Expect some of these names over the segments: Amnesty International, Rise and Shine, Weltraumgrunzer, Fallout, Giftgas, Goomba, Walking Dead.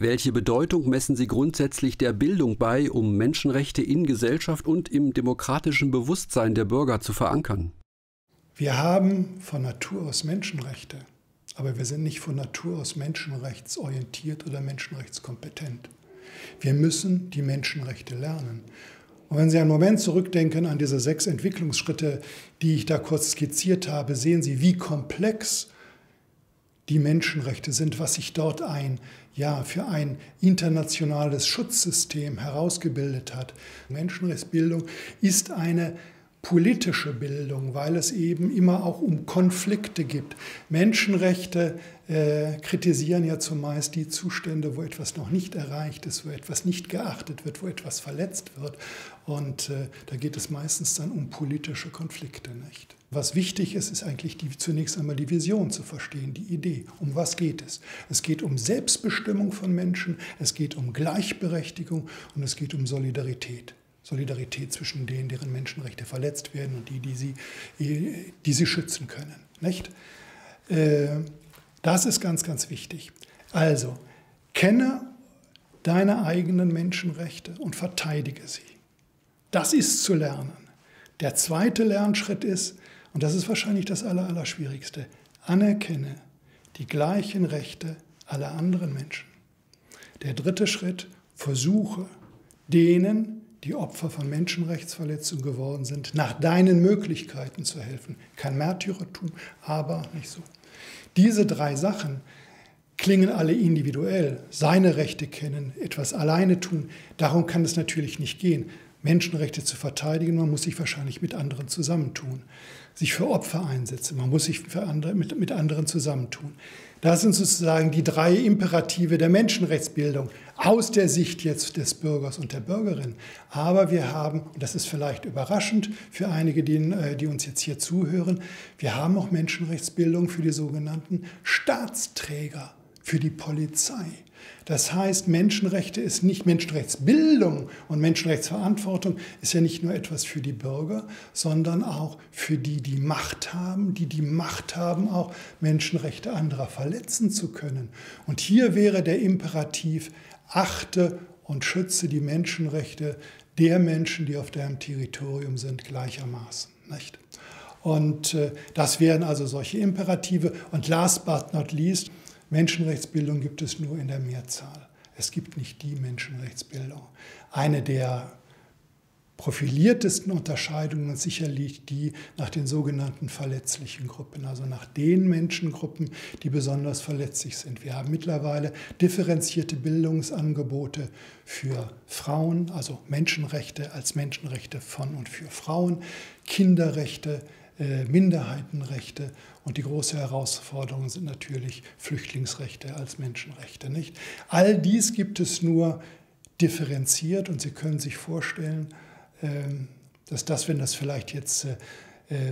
Welche Bedeutung messen Sie grundsätzlich der Bildung bei, um Menschenrechte in Gesellschaft und im demokratischen Bewusstsein der Bürger zu verankern? Wir haben von Natur aus Menschenrechte, aber wir sind nicht von Natur aus menschenrechtsorientiert oder menschenrechtskompetent. Wir müssen die Menschenrechte lernen. Und wenn Sie einen Moment zurückdenken an diese 6 Entwicklungsschritte, die ich da kurz skizziert habe, sehen Sie, wie komplex die Menschenrechte sind, was sich dort für ein internationales Schutzsystem herausgebildet hat. Menschenrechtsbildung ist eine politische Bildung, weil es eben immer auch um Konflikte gibt. Menschenrechte kritisieren ja zumeist die Zustände, wo etwas noch nicht erreicht ist, wo etwas nicht geachtet wird, wo etwas verletzt wird. Und da geht es meistens dann um politische Konflikte, nicht? Was wichtig ist, ist eigentlich zunächst einmal die Vision zu verstehen, die Idee. Um was geht es? Es geht um Selbstbestimmung von Menschen, es geht um Gleichberechtigung und es geht um Solidarität. Solidarität zwischen denen, deren Menschenrechte verletzt werden und die sie schützen können. Nicht? Das ist ganz, ganz wichtig. Also, kenne deine eigenen Menschenrechte und verteidige sie. Das ist zu lernen. Der zweite Lernschritt ist, und das ist wahrscheinlich das Allerschwierigste, anerkenne die gleichen Rechte aller anderen Menschen. Der dritte Schritt, versuche denen, die Opfer von Menschenrechtsverletzungen geworden sind, nach deinen Möglichkeiten zu helfen. Kein Märtyrertum, aber nicht so. Diese 3 Sachen klingen alle individuell. Seine Rechte kennen, etwas alleine tun. Darum kann es natürlich nicht gehen. Menschenrechte zu verteidigen, man muss sich wahrscheinlich mit anderen zusammentun. Sich für Opfer einsetzen, man muss sich mit anderen zusammentun. Das sind sozusagen die 3 Imperative der Menschenrechtsbildung aus der Sicht jetzt des Bürgers und der Bürgerin. Aber wir haben, und das ist vielleicht überraschend für einige, die uns jetzt hier zuhören, wir haben auch Menschenrechtsbildung für die sogenannten Staatsträger, für die Polizei. Das heißt, Menschenrechte ist nicht Menschenrechtsbildung und Menschenrechtsverantwortung ist ja nicht nur etwas für die Bürger, sondern auch für die, die Macht haben, auch Menschenrechte anderer verletzen zu können. Und hier wäre der Imperativ, achte und schütze die Menschenrechte der Menschen, die auf deinem Territorium sind, gleichermaßen. Nicht? Und das wären also solche Imperative. Und last but not least, Menschenrechtsbildung gibt es nur in der Mehrzahl. Es gibt nicht die Menschenrechtsbildung. Eine der profiliertesten Unterscheidungen ist sicherlich die nach den sogenannten verletzlichen Gruppen, also nach den Menschengruppen, die besonders verletzlich sind. Wir haben mittlerweile differenzierte Bildungsangebote für Frauen, also Menschenrechte als Menschenrechte von und für Frauen, Kinderrechte, Minderheitenrechte und die große Herausforderung sind natürlich Flüchtlingsrechte als Menschenrechte. Nicht? All dies gibt es nur differenziert und Sie können sich vorstellen, dass wenn das vielleicht jetzt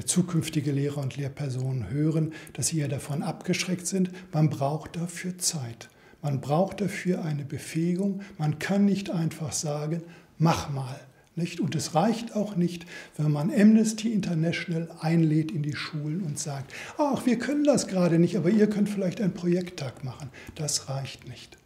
zukünftige Lehrer und Lehrpersonen hören, dass sie ja davon abgeschreckt sind. Man braucht dafür Zeit. Man braucht dafür eine Befähigung. Man kann nicht einfach sagen, mach mal. Nicht? Und es reicht auch nicht, wenn man Amnesty International einlädt in die Schulen und sagt, ach, wir können das gerade nicht, aber ihr könnt vielleicht einen Projekttag machen. Das reicht nicht.